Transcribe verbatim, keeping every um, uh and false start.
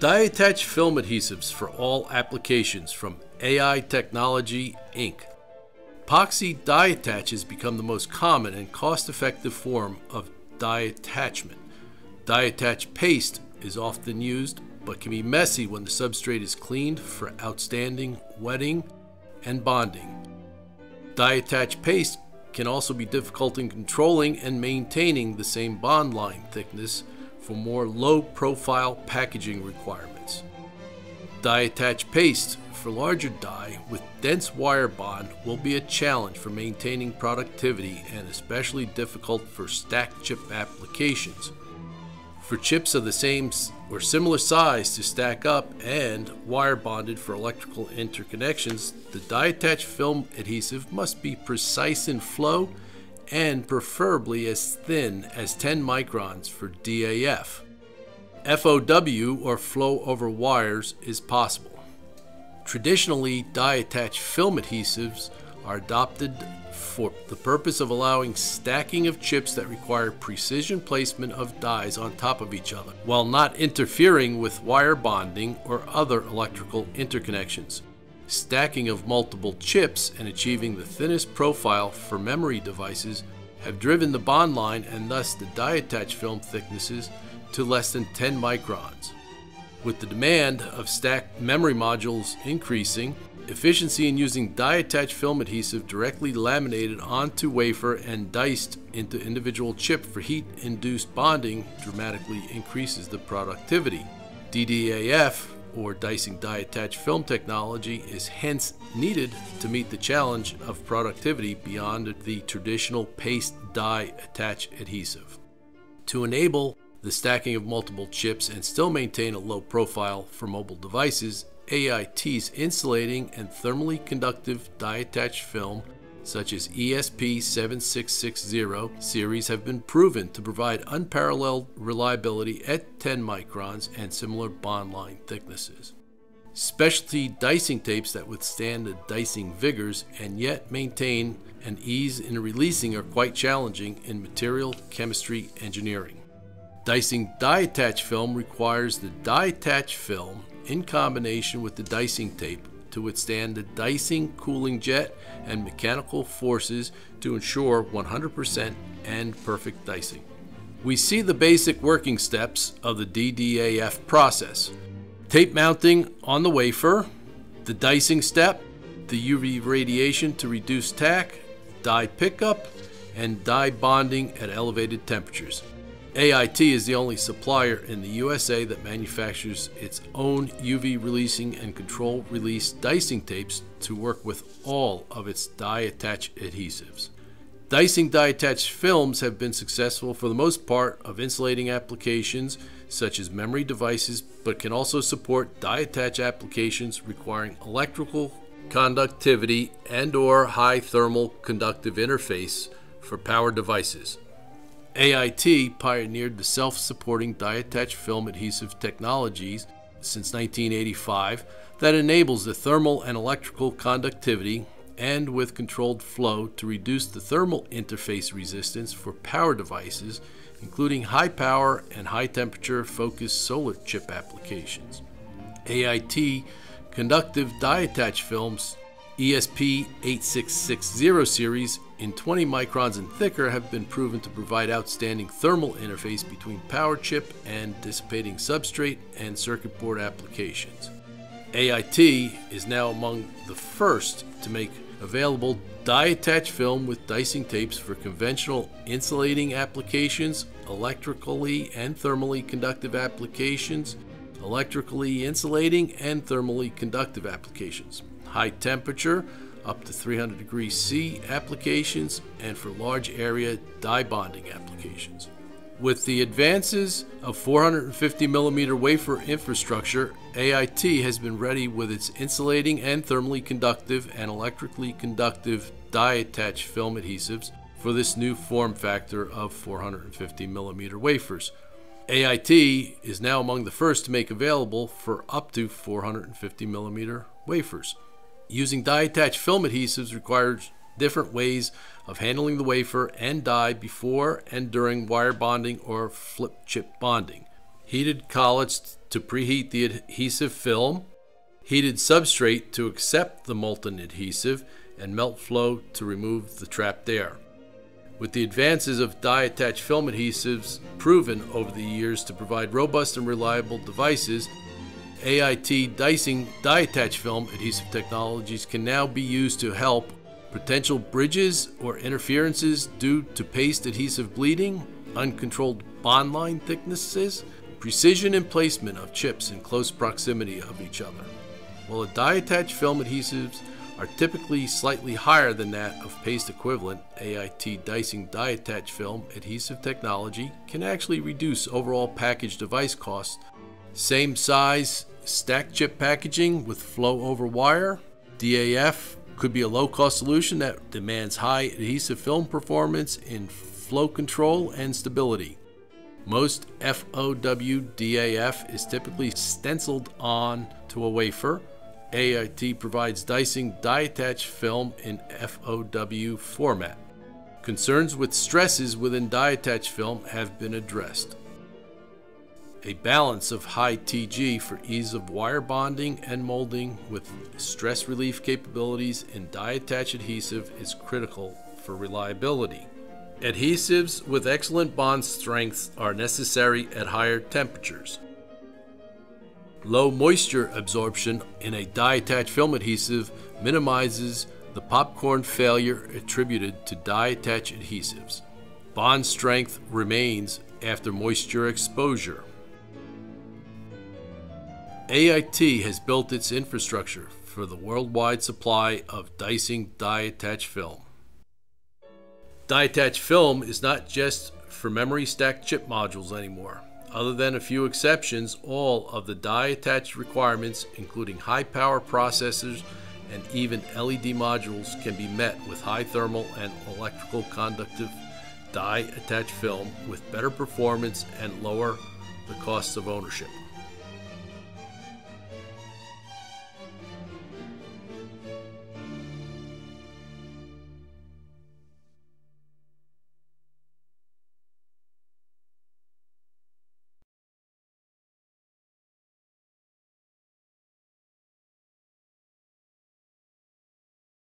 Die-attach film adhesives for all applications from A I Technology Incorporated. Epoxy die-attach has become the most common and cost-effective form of die attachment. Die-attach paste is often used but can be messy when the substrate is cleaned for outstanding wetting and bonding. Die-attach paste can also be difficult in controlling and maintaining the same bond line thickness for more low-profile packaging requirements. Die-attach paste for larger die with dense wire bond will be a challenge for maintaining productivity and especially difficult for stacked chip applications. For chips of the same or similar size to stack up and wire bonded for electrical interconnections, the die-attach film adhesive must be precise in flow and preferably as thin as ten microns for D A F. F O W or flow over wires is possible. Traditionally, die-attach film adhesives are adopted for the purpose of allowing stacking of chips that require precision placement of dies on top of each other, while not interfering with wire bonding or other electrical interconnections. Stacking of multiple chips and achieving the thinnest profile for memory devices have driven the bond line and thus the die-attach film thicknesses to less than ten microns. With the demand of stacked memory modules increasing, efficiency in using die-attach film adhesive directly laminated onto wafer and diced into individual chip for heat-induced bonding dramatically increases the productivity. D D A F, or dicing die-attach film technology, is hence needed to meet the challenge of productivity beyond the traditional paste die-attach adhesive. To enable the stacking of multiple chips and still maintain a low profile for mobile devices, A I T's insulating and thermally conductive die-attach film such as E S P seven six six zero series have been proven to provide unparalleled reliability at ten microns and similar bond line thicknesses. Specialty dicing tapes that withstand the dicing vigors and yet maintain an ease in releasing are quite challenging in material chemistry engineering. Dicing die-attach film requires the die-attach film in combination with the dicing tape to withstand the dicing cooling jet and mechanical forces to ensure one hundred percent and perfect dicing. We see the basic working steps of the D D A F process: tape mounting on the wafer, the dicing step, the U V radiation to reduce tack, die pickup, and die bonding at elevated temperatures. A I T is the only supplier in the U S A that manufactures its own U V releasing and control release dicing tapes to work with all of its die-attach adhesives. Dicing die-attach films have been successful for the most part of insulating applications such as memory devices, but can also support die-attach applications requiring electrical conductivity and/or high thermal conductive interface for power devices. A I T pioneered the self-supporting die-attach film adhesive technologies since nineteen eighty-five that enables the thermal and electrical conductivity and with controlled flow to reduce the thermal interface resistance for power devices, including high power and high temperature focused solar chip applications. A I T conductive die-attach films E S P eight six six zero series in twenty microns and thicker have been proven to provide outstanding thermal interface between power chip and dissipating substrate and circuit board applications. A I T is now among the first to make available die-attach film with dicing tapes for conventional insulating applications, electrically and thermally conductive applications, electrically insulating and thermally conductive applications, high temperature, up to three hundred degrees C applications, and for large area die bonding applications. With the advances of four hundred fifty millimeter wafer infrastructure, A I T has been ready with its insulating and thermally conductive and electrically conductive die-attach film adhesives for this new form factor of four hundred fifty millimeter wafers. A I T is now among the first to make available for up to four hundred fifty millimeter wafers. Using die-attach film adhesives requires different ways of handling the wafer and die before and during wire bonding or flip chip bonding. heated collets to preheat the adhesive film, heated substrate to accept the molten adhesive, and melt flow to remove the trapped air. With the advances of dye-attached film adhesives proven over the years to provide robust and reliable devices, A I T dicing dye-attached film adhesive technologies can now be used to help potential bridges or interferences due to paste adhesive bleeding, uncontrolled bond line thicknesses, precision and placement of chips in close proximity of each other. While the dye-attached film adhesives are typically slightly higher than that of paste equivalent, A I T dicing dye-attached film adhesive technology can actually reduce overall package device costs. Same size stack chip packaging with flow over wire, D A F, could be a low-cost solution that demands high adhesive film performance in flow control and stability. Most F O W D A F is typically stenciled on to a wafer. A I T provides dicing dye-attached film in F O W format. Concerns with stresses within dye-attached film have been addressed. A balance of high T G for ease of wire bonding and molding with stress relief capabilities in dye-attached adhesive is critical for reliability. Adhesives with excellent bond strengths are necessary at higher temperatures. Low moisture absorption in a dye-attached film adhesive minimizes the popcorn failure attributed to dye-attached adhesives. Bond strength remains after moisture exposure. A I T has built its infrastructure for the worldwide supply of dicing dye-attached film. Dye-attached film is not just for memory stacked chip modules anymore. Other than a few exceptions, all of the dye-attached requirements, including high-power processors and even L E D modules, can be met with high thermal and electrical conductive dye-attached film with better performance and lower the costs of ownership.